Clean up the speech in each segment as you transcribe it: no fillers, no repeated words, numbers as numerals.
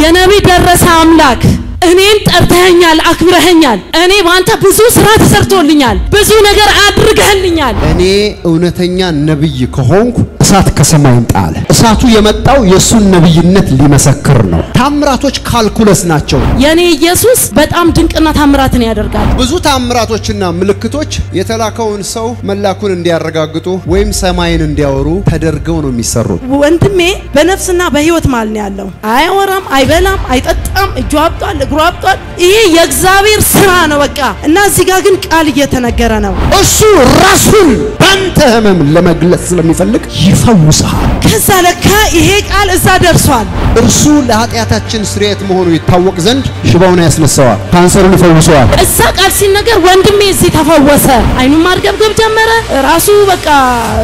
የነብይ ደረሰ አምላክ እኔን ጠርተኛል አክብረኛል እኔ ባንተ ብዙ ስራ ተሰርቶልኛል ብዙ ነገር አድርገህልኛል እኔ እውነተኛ ነብይ ከሆንኩ እሳት ከሰማይ እንጣለ እሳቱ የመጣው የሱን ነብይነት ሊመሰክር ነው ታምራቶች ካልኩለስ ናቸው የኔ ኢየሱስ በጣም ድንቅና ታምራትን ያደርጋል ብዙ ታምራቶችና ምልክቶች የተላከውን ሰው መላኩን እንዲያረጋግጡ ወይም ሰማይን እንዲያወሩ ተደርገው ነው የሚሰሩት ወንድሜ በነፍስና በህይወት ማልነ ያለው አይወራም አይበላም አይጠጣም እጇብቷል ግራብቷል ይሄ የእግዚአብሔር ስራ ነው በቃ እና እዚህ ጋር ግን ቃል እየተነገረ ነው እሱ ራሱን ባንተ ህመም ለመግለጽ ስለሚፈልግ ይፈውሳል ከዛ ለካ ይሄ ቃል እዛ ደርሷል እርሱ ለኃጢያታችን ስርየት መሆኑ ይታወቅ ዘንድ ሽባውን ያስነሳዋል ካንሰሩን ይፈውሳል እዛ ቃል ሲነገር ወንድሜ እዚህ ተፈወሰ አይኑ ማርገብገብ ጀመረ ራሱ በቃ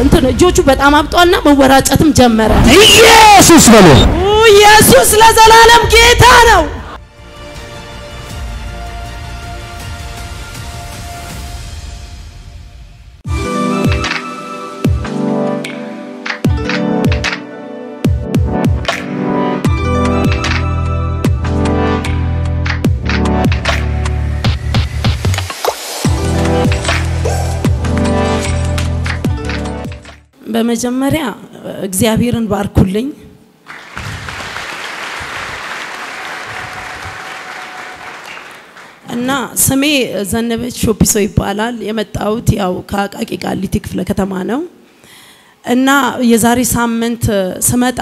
እንትን እጆቹ በጣም አብጧልና መወራጨትም ጀመረ ኢየሱስ በሉ ኢየሱስ ለዘላለም ጌታ ነው በመጀመሪያ እግዚአብሔርን ባርኩልኝ እና ስሜ ዘነበች ሾፒሶ ይባላል የመጣሁት ያው ካቃቂ ቃሊቲ ክፍለ ከተማ ነው እና የዛሬ ሳምንት ስመጣ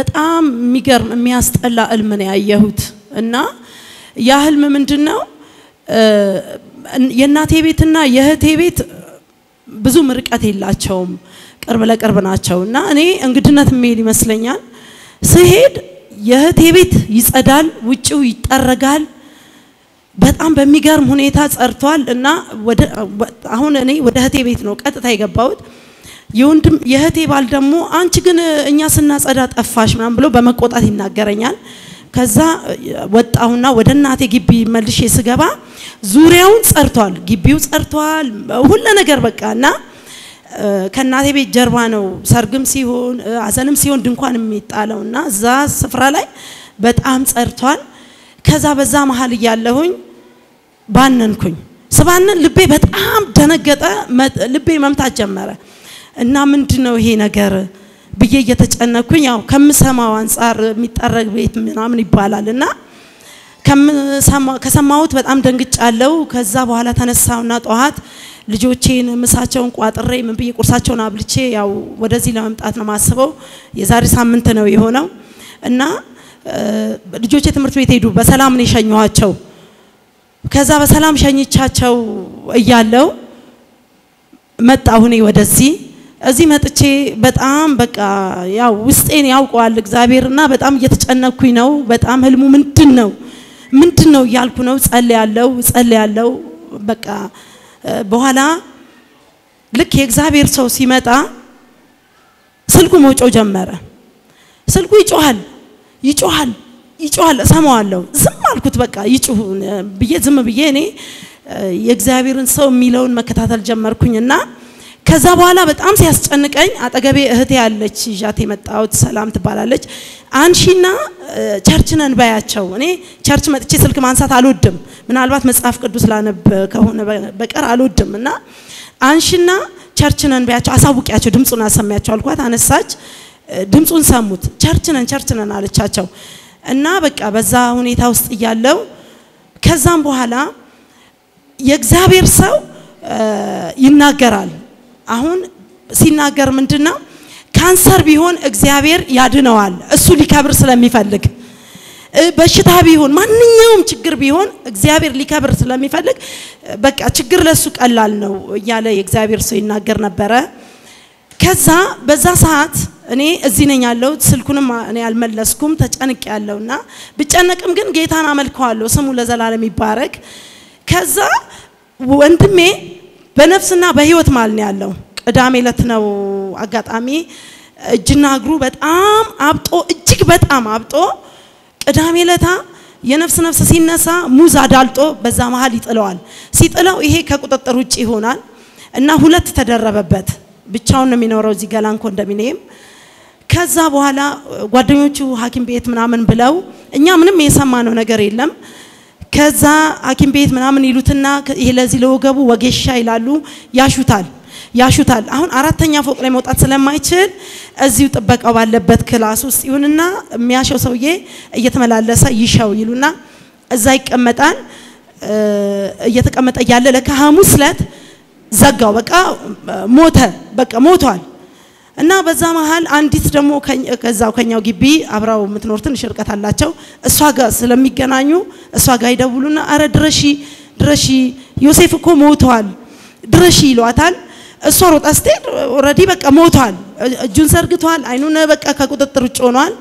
በጣም የሚገርም የሚያስጠላ ህልም ነው ያየሁት እና ያ ህልም ምንድነው የናቴ ቤትና የህቴ ቤት ብዙ ምርቀት የላቸውም ቅርብ ለቅርብ ናቸውና እኔ እንግድነት ምን ይመስለኛል ሲሄድ የህቴ ቤት ይጸዳል ውጪው ይጠረጋል በጣም በሚገርም ሁኔታ ጸርቷል እና ወደ አሁን እኔ ወደ ህቴ ቤት ነው ቀጥታ የገባሁት ይሁንድም የህቴ ባል ደግሞ አንቺ ግን እኛ ስናጸዳ ጠፋሽ ምናምን ብሎ በመቆጣት ይናገረኛል ከዛ ወጣውና ወደ እናቴ ግቢ መልሼ ስገባ ዙሪያውን ጸርቷል ግቢው ጸርቷል ሁሉ ነገር በቃና ከናቴ ቤት ጀርባ ነው ሰርግም ሲሆን አዘንም ሲሆን ድንኳንም ይጣለውና ዛ ስፍራ ላይ በጣም ጸርቷል ከዛ በዛ መሃል ያለሁኝ ባነንኩኝ ስባነን ልቤ በጣም ደነገጠ ልቤ መምታት ጀመረ እና ምንድነው ይሄ ነገር ብዬ እየተጨነኩኝ ያው ከመሰማው አንፃር የሚጣረግ ቤት ምናምን ይባላልና ከሰማሁት በጣም ደንግጫለሁ ከዛ በኋላ ተነሳውና ጧት ልጆቼን ምሳቸውን ቋጥሬ ምን ብዬ ቁርሳቸውን አብልቼ ያው ወደዚህ ለማምጣት ነው ማስበው የዛሬ ሳምንት ነው የሆነው እና ልጆቼ ትምህርት ቤት ሄዱ በሰላም ነው ሸኘኋቸው ከዛ በሰላም ሸኝቻቸው እያለው መጣሁኝ ወደዚህ እዚህ መጥቼ በጣም በቃ ያው ውስጤን ያውቀዋል እግዚአብሔርና በጣም እየተጨነኩኝ ነው በጣም ህልሙ ምንድነው ምንድነው ያልኩ ነው ጸልያለሁ በቃ በኋላ ልክ የእግዚአብሔር ሰው ሲመጣ ስልኩ መጮህ ጀመረ ስልኩ ይጮሃል ሰማዋለሁ ዝም አልኩት በቃ ይጮህ ብዬ ዝም ብዬ እኔ የእግዚአብሔርን ሰው ሚለውን መከታተል ጀመርኩኝና ከዛ በኋላ በጣም ሲያስጨንቀኝ አጠገቤ እህቴ ያለች ጃቴ መጣውት ሰላም ትባላለች አንሺና ቸርችነን ባያቸው እኔ ቸርች መጥቼ ስልክ ማንሳት አልወድም ምናልባት መጽሐፍ ቅዱስ ላነብ ከሆነ በቀር አልወድምና አንሺና ቸርችነን ባያቸው አሳውቂያቸው ድምጹን አሰማያቸው አልኳት አነሳች ድምጹን ሰሙት ቸርችነን አለቻቸው እና በቃ በዛ ሁኔታ ውስጥ ያለው ከዛም በኋላ የእግዚአብሔር ሰው ይናገራል አሁን ሲናገር ምንድነው ካንሰር ቢሆን እግዚአብሔር ያድነዋል እሱ ሊከብር ስለሚፈልግ በሽታ ቢሆን ማንኛውም ችግር ቢሆን እግዚአብሔር ሊከብር ስለሚፈልግ በቃ ችግር ለሱ ቀላል ነው ያለ የእግዚአብሔር ሰው ይናገር ነበር ከዛ በዛ ሰዓት እኔ እዚህ ነኝ ያለው ስልኩንም እኔ አልመለስኩም ተጨንቄ ያለውና ብጨነቅም ግን ጌታን አመልከዋለሁ ስሙ ለዘላለም ይባረክ ከዛ ወንድሜ በነፍስና በህይወት ማልነ ያለው ቅዳሜ ለት ነው አጋጣሚ እጅና እግሩ በጣም አብጦ እጅግ በጣም አብጦ ቅዳሜ ለታ የነፍስ ሲነሳ ሙዛ ዳልጦ በዛ መሃል ይጥለዋል ሲጥለው ይሄ ከቁጥጥር ውጪ ይሆናል እና ሁለት ተደረበበት ብቻውን ነው የሚኖረው እዚህ ገላንኮ እንደሚነም كذا بوهلا قدرني شو حاكم بيت من عمن بلاو إني أمن ميسا ما أنا قريلهم كذا حاكم بيت من عمن يلوتنا إلى زلوجة ووجشة إلالو ياشوتال أهون أردتني فوق رموت أتسلم ما يصير أزيد أبغى أول لبت كلاسوس يوننا مياشوا سويه يتملأ لسا يشوا يلونا زيك أمتان يتك أمت أجعل لك هامسلت زجوا بقى موتها بقى موتها أنا بزمان هال عندي ترمو كذا وكنيا وجبي أبراو متنورتن شركة هاللاچو السواقة سلمي جنايو السواقة إذا بقولنا أرد درشي يوسف كم موتها درشي لواتال الصورة أستير وردي بقى موتها جنسر قتها عينونا بقى كقدر ترجعونها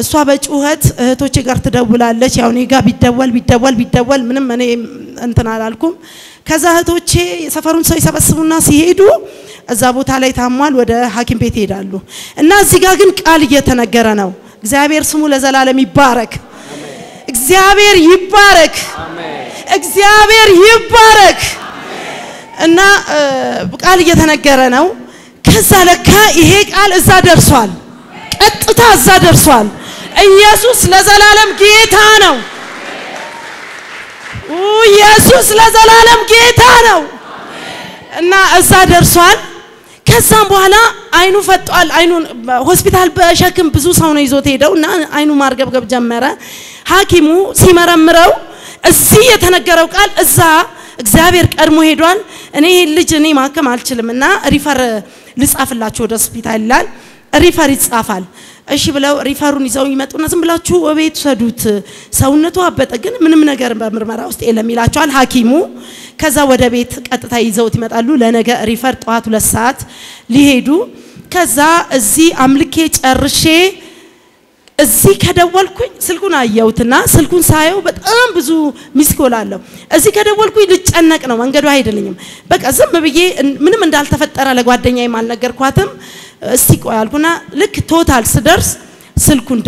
السواقة جوهت توجه قرط دوّلا لش يعني جا بيدوّل بيدوّل بيدوّل من مني أنتنا علىكم كذا توجه سفرون سويسا بس الناس يهدو الزابوت عليه تعمل وده حاكم بيتي دالو الناس زجاجن قالية تنجرناو زابير سمو لزلالم يبارك زابير يبارك زابير يبارك إن قالية تنجرناو كذا لك هيك قال زادر سؤال أتى زادر سؤال يسوع لزلالم جيتانو ويسوع لزلالم جيتانو نا زادر سؤال كذا بوهلا عينو فتوال عينو هوسبيتال بشكل بزوس هون يزوتي ده ونا عينو مارجب جب جمرة حاكمو سيمرة مرو الزيت هنجرو قال الزا إخبار كأرمه دوان أنا اللي جني ما كمال تلمنا ريفر لسقف الله شو هوسبيتال لال ريفر لسقفال أشي بلاو ريفارون يزاوي مات ونازم بلاو شو أبيت صدوت سوونة وابد أجن من نجار مرمرة أست إلا ميلاد شو الحاكمو كذا ودا بيت أتى يزاوي تمت قالوا لنا جا ريفار طاعت ولا سات ليهدو كذا زي عملكيت الرشة زي كذا والكوي سلكون عيوتنا سلكون سايو بد أم بزو مسكولا له زي كذا والكوي لتشأنك أنا وانجروا هيدا ليهم بق أزم بيجي من دال تفت أرا لقوات دنيا مال نجار قاتم استيقوا يالكونا لك توتال سدرس سلكون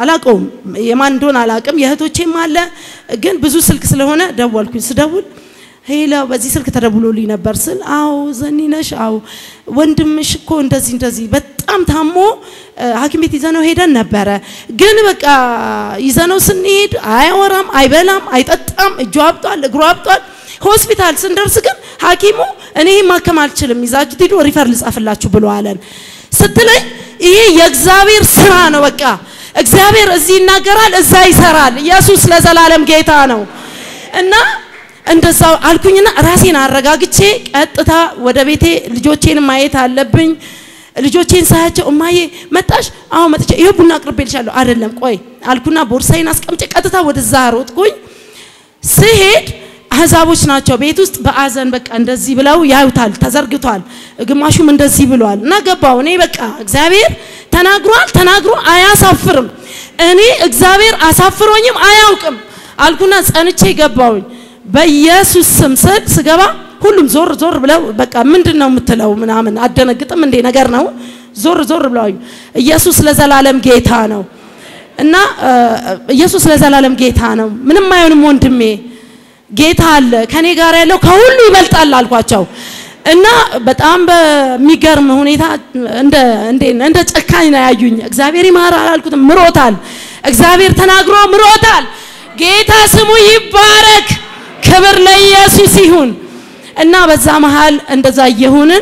علاقهم يمان دون علاقهم يهتو شيء ماله جن بزو سلك سلهونا دول كون سدول هيلا بزي سلك ترى بولولينا برسل أو زنيناش أو وندمش كون دزين بس أم ثامو حكيم تيزانو هيدا نبرة جن بق يزانو سنيد أي ورام أي بلام أي تام جواب طال غراب طال هوسبيتال سندرس كن حكيمو أنا ما كمال شلم مزاج تيرو ريفرلس أفلا شو بلوالن ستلي إيه يجزاير سرانو بقى يجزاير الزين نجارال الزاي سرال يسوع لزلالم جيتانو إن انتظر ألكونينا راسين الرجاج شيء أتى ودبيتي لجوتين مايت هاللبين لجوتين ساعة أمي متاش أو متاش يبون أقرب الشلو أرلم كوي ألكونا بورسين ناس كم شيء أتى ودزاروت كوي سهيد هزابوش ناتشو بيتوست بعازن بق عند الزبلاو ياوتال تزرقتال جماشو من الزبلاو نجباو نيبك إخبار تناقرو آيا سافرم أني إخبار أسافرونيم آياكم ألكونا أنا شيء جباو بيسوس سمسد سجبا كلهم زور زور بلاو بق من دنا متلاو من عمن عدنا قطع من دنا قرناو زور زور بلاو يسوس لزلالم جيتانو إن يسوس لزلالم جيتانو من ما ينمون دمي جيتال كاني قارئ لو كهولي بلت الله القاتشوا إننا بتأمب ميجر مهوني ثا عند أكاين أيون إخباري ما رأى الكتب مروتال إخباري تناقروا مروتال جيتال سمو يبارك كبر لا يسوس يهون إننا بتزامهال عند زايهون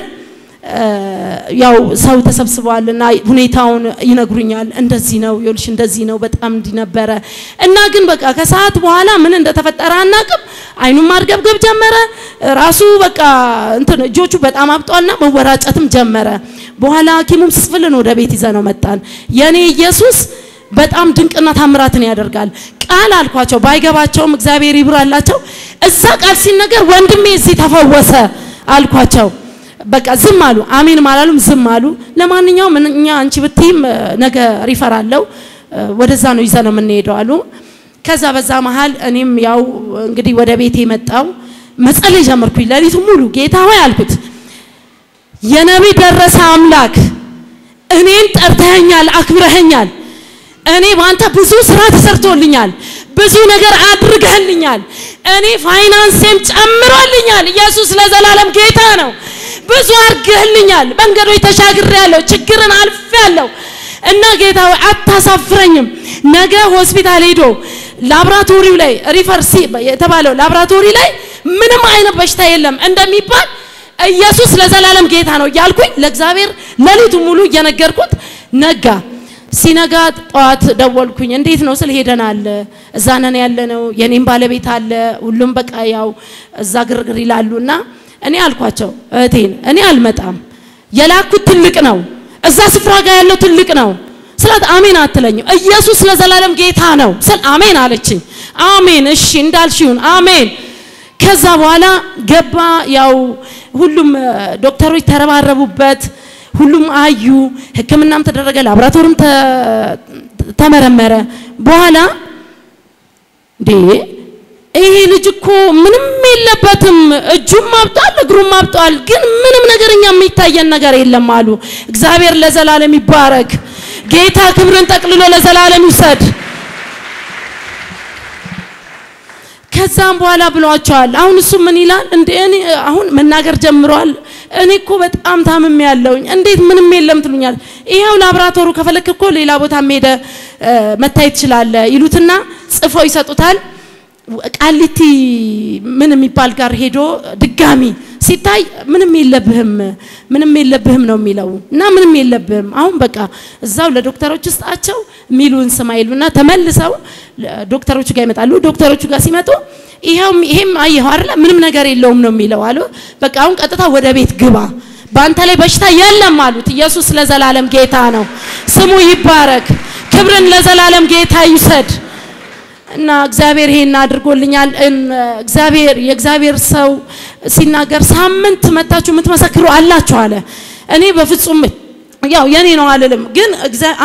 ياو سوت سبسوال إننا هوني ثاون يناقرنيال عند زينو يولش عند زينو بتأمب دينا برا إننا جنبك أكسات وعلا من عند تفتراننا كم عينو مارجب جب جمرة راسو بقى أنت جوتشو بتأمام بتقولنا مورات أتم جمرة بوهلا كيم مسفلنا وربيتي زانو متان يعني يسوس بتأم دنك أن ثمراتني أدركال قال القاتشو بايجا قاتشو مجزابي ريبرا الله قاتشو الزق أرسل نجار وندمي زيت هفوسه القاتشو بقى زمالو آمين مالهم زمالو لما نيوم نيا أنتي بتيم نجا ريفرال لو ورزانو يزانو من نيدوالو كذا بزعم هال أنيم ياو قدي ودا بيتي متأو مسألة جمر كلها اللي تمولو جيتها ويا الكت يا نبي درس عملك أني أنت أرتهنيال أكبرهنيال أني وأنت بزوس رات سرتولنيال بزو نجار أدرجهنيال أني فاينانسيم أمرولنيال يسوس لزلالم جيتانو بزو أرجهنيال بنقدر يتشاجر رالو تشجرن على فعلو نجا سيناغات قات دول كوني انديت نوصل هيدنا الزانن يالنو ينيم بالبيت አለ ሁሉም በቃ ያው እዛ ግርግር ይላሉና እኔ አልኳቸው እቴን እኔ አልመጣም የላኩት ትልቅ ነው እዛ ስፍራ ጋር ያለው ትልቅ ነው ስላት አሜን አትለኝ ኢየሱስ ለዘላለም ጌታ ነው ስል አሜን አለችኝ አሜን እሺ እንዳልሽውን አሜን ከዛ በኋላ ገባ ያው ሁሉም ዶክተሮች ተረባረቡበት ሁሉም አዩ ህክምናም ተደረገ ላብራቶሪም ተመረመረ በኋላ ዲ ይሄ ልጅ እኮ ምንም የለበትም እጁም አብጧል እግሩም አብጧል ግን ምንም ነገርኛ የሚታየን ነገር የለም አሉ እግዚአብሔር ለዘላለም ይባረክ ጌታ ክብርን ተቀልሎ ለዘላለም ይሰድ ከዛም በኋላ ብሏቸዋል አሁን እሱ ምን ይላል እንዴ እኔ አሁን መናገር ጀምሯል እኔ እኮ በጣም ታምም ያለውኝ እንዴት ምንም የለም ትሉኛል ይሄው ላብራቶሩ ከፈለክ እኮ ሌላ ቦታ ሄደ መታየት ይችላል ይሉትና ጽፈው ይሰጡታል ቃልቲ ምን የሚባል ጋር ሄዶ ድጋሚ ሲታይ ምንም የለብህም ነው የሚለው እና ምንም የለብህም አሁን በቃ እዛው ለዶክተሮች ስጣቸው ሚሉን ስማይሉና ተመልሰው ዶክተሮቹ ጋር ይመጣሉ ዶክተሮቹ ጋር ሲመጡ ይሄም አይሁ አይደል ምንም ነገር የለውም ነው የሚለው አሉ በቃ አሁን ቀጥታ ወደ ቤት ግባ ባንተ ላይ በሽታ የለም አሉት ኢየሱስ ለዘላለም ጌታ ነው ስሙ ይባረክ ክብርን ለዘላለም ጌታ ይሰድ እና እግዚአብሔር ይሄን አድርጎልኛል እግዚአብሔር የእግዚአብሔር ሰው ሲናገር ሳምንት መታችሁ ምትመሰክሩ አላችሁ አለ እኔ በፍጹም ያው የኔ ነው አለልም ግን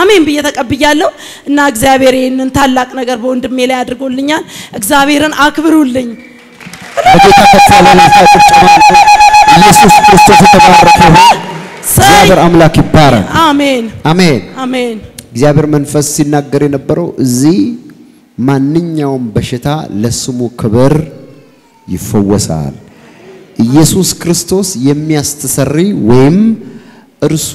አሜን ብዬ ተቀብያለሁ እና እግዚአብሔር ይሄንን ታላቅ ነገር በወንድሜ ላይ አድርጎልኛል እግዚአብሔርን አክብሩልኝ በጌታ ተሰለና ኢየሱስ ክርስቶስ ተባረከ እግዚአብሔር አምላክ ይባረክ አሜን አሜን አሜን እግዚአብሔር መንፈስ ሲናገር የነበረው እዚ ማንኛውም በሽታ ለስሙ ክብር ይፈወሳል ኢየሱስ ክርስቶስ የሚያስተሰሪ ወይም እርሱ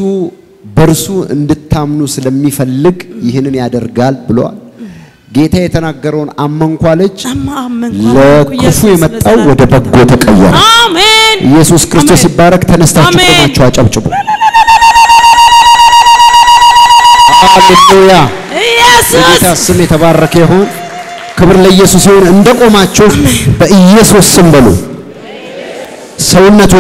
በርሱ እንድታምኑ ስለሚፈልግ ይሄንን ያደርጋል ብሏል ጌታ የተናገረውን አመንኳለች ለክፉ የመጣው ወደ በጎ ተቀየረ አሜን ኢየሱስ ክርስቶስ ይባረክ ተነስተን ቆማችሁ አጨብጭቡ ሃሌሉያ ኢየሱስ ስም የተባረከ ይሁን ክብር ለኢየሱስ ይሁን እንደቆማችሁ በኢየሱስ ስም በሉ ሰውነቱ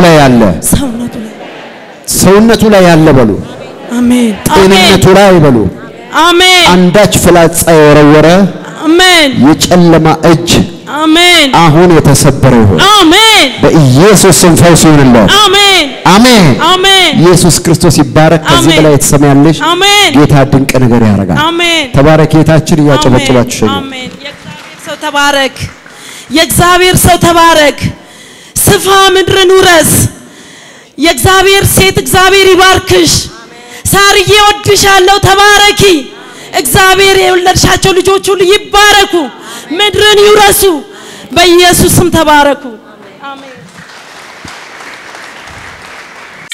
ላይ ያለ በሉ አሜን ጤንነቱ ላይ በሉ አሜን አንዳች ፍላጻ የወረወረ አሜን የጨለማ እጅ አሜን አሁን የተሰበረ ይሁን አሜን በኢየሱስ ስም ፈውስ ይሁንልን አሜን አሜን አሜን ኢየሱስ ክርስቶስ ይባረክ ከዚህ በላይ የተሰማያለሽ ጌታ ድንቅ ነገር ያደርጋል አሜን ተባረክ ጌታችን ያጨበጨባችሁ ሸኙ አሜን የእግዚአብሔር ሰው ተባረክ ስፋ ምድርን ውረስ የእግዚአብሔር ሴት እግዚአብሔር ይባርክሽ ሳርዬ ወድሻለሁ ተባረኪ እግዚአብሔር የወለድሻቸው ልጆች ሁሉ ይባረኩ ምድርን ይውረሱ በኢየሱስም ተባረኩ አሜን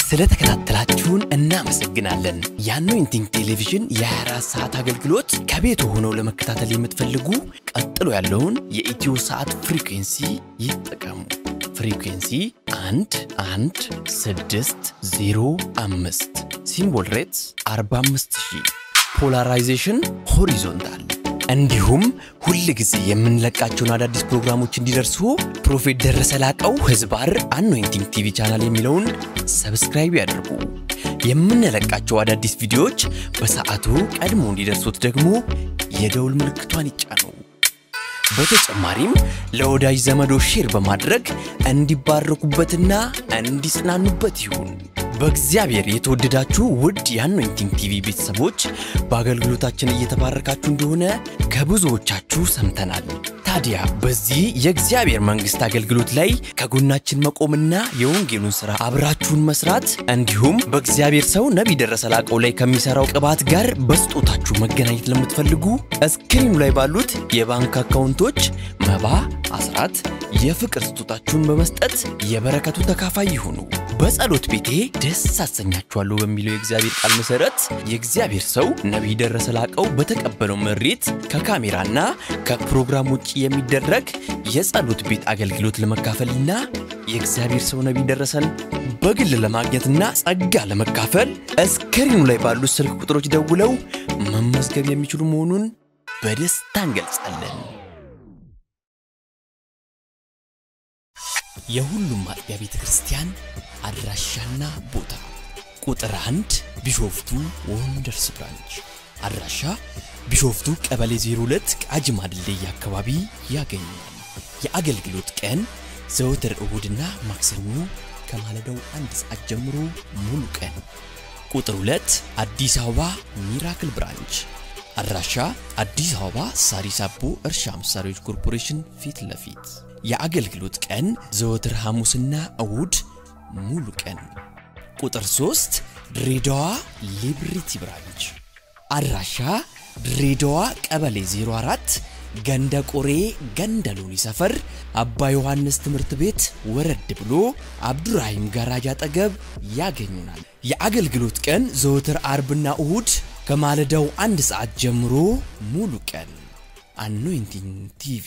ስለተከታተላችሁን እናመሰግናለን የአኖይንቲንግ ቴሌቪዥን የ24 ሰዓት አገልግሎት ከቤት ሆነው ለመከታተል የምትፈልጉ ቀጥሎ ያለውን የኢትዮ ሰዓት ፍሪኩዌንሲ ይጠቀሙ ፍሪኩዌንሲ 11605 ሲምቦል ሬትስ 45000 ፖላራይዜሽን ሆሪዞንታል እንዲሁም ሁሉ ጊዜ የምንለቃቸውን አዳዲስ ፕሮግራሞች እንዲደርሱ ፕሮፌት ደረሰ ላቀው ህዝባር አኖይንቲንግ ቲቪ ቻናል የሚለውን ሰብስክራይብ ያድርጉ የምንለቃቸው አዳዲስ ቪዲዮዎች በሰዓቱ ቀድሞ እንዲደርሱት ደግሞ የደውል ምልክቷን ይጫኑ በተጨማሪም ለወዳጅ ዘመዶ ሼር በማድረግ እንዲባረኩበትና እንዲጽናኑበት ይሁን በእግዚአብሔር የተወደዳችሁ ውድ የአኖይንቲንግ ቲቪ ቤተሰቦች በአገልግሎታችን እየተባረካችሁ እንደሆነ ከብዙዎቻችሁ ሰምተናል ታዲያ በዚህ የእግዚአብሔር መንግስት አገልግሎት ላይ ከጎናችን መቆምና የወንጌሉን ሥራ አብራችሁን መስራት እንዲሁም በእግዚአብሔር ሰው ነብይ ደረሰ ላቀው ላይ ከሚሰራው ቅባት ጋር በስጦታችሁ መገናኘት ለምትፈልጉ ስክሪኑ ላይ ባሉት የባንክ አካውንቶች መባ አስራት የፍቅር ስጦታችሁን በመስጠት የበረከቱ ተካፋይ ይሁኑ በጸሎት ቤቴ ደስ አሰኛችኋለሁ በሚለው የእግዚአብሔር ቃል መሰረት የእግዚአብሔር ሰው ነብይ ደረሰ ላቀው በተቀበለው ምሪት ከካሜራና ከፕሮግራም ውጪ የሚደረግ የጸሎት ቤት አገልግሎት ለመካፈልና የእግዚአብሔር ሰው ነብይ ደረሰን በግል ለማግኘትና ጸጋ ለመካፈል እስክሪኑ ላይ ባሉ ስልክ ቁጥሮች ደውለው መመስገብ የሚችሉ መሆኑን በደስታ እንገልጻለን የሁሉም ማጥቢያ ቤተ ክርስቲያን አድራሻና ቦታ ቁጥር 1 ቢሾፍቱ ወንደርስ ብራንች አድራሻ ቢሾፍቱ ቀበሌ 02 ቃጂማ ድልድይ አካባቢ ያገኛል የአገልግሎት ቀን ዘወትር እሁድና ማክሰኞ ከማለዳው 1 ሰዓት ጀምሮ ሙሉ ቀን ቁጥር 2 አዲስ አበባ ሚራክል ብራንች አድራሻ አዲስ አበባ ሳሪስ አቦ እርሻ አምሳሪዎች ኮርፖሬሽን ፊት ለፊት የአገልግሎት ቀን ዘወትር ሐሙስና እሁድ ሙሉ ቀን ቁጥር 3 ድሬዳዋ ሊብሪቲ ብራንች አድራሻ ድሬዳዋ ቀበሌ 04 ገንደ ቆሬ ገንደሉን ይሰፈር አባ ዮሐንስ ትምርት ቤት ወረድ ብሎ አብዱራሂም ጋራጅ አጠገብ ያገኙናል የአገልግሎት ቀን ዘወትር አርብና እሁድ ከማለዳው 1 ሰዓት ጀምሮ ሙሉ ቀን Anointing TV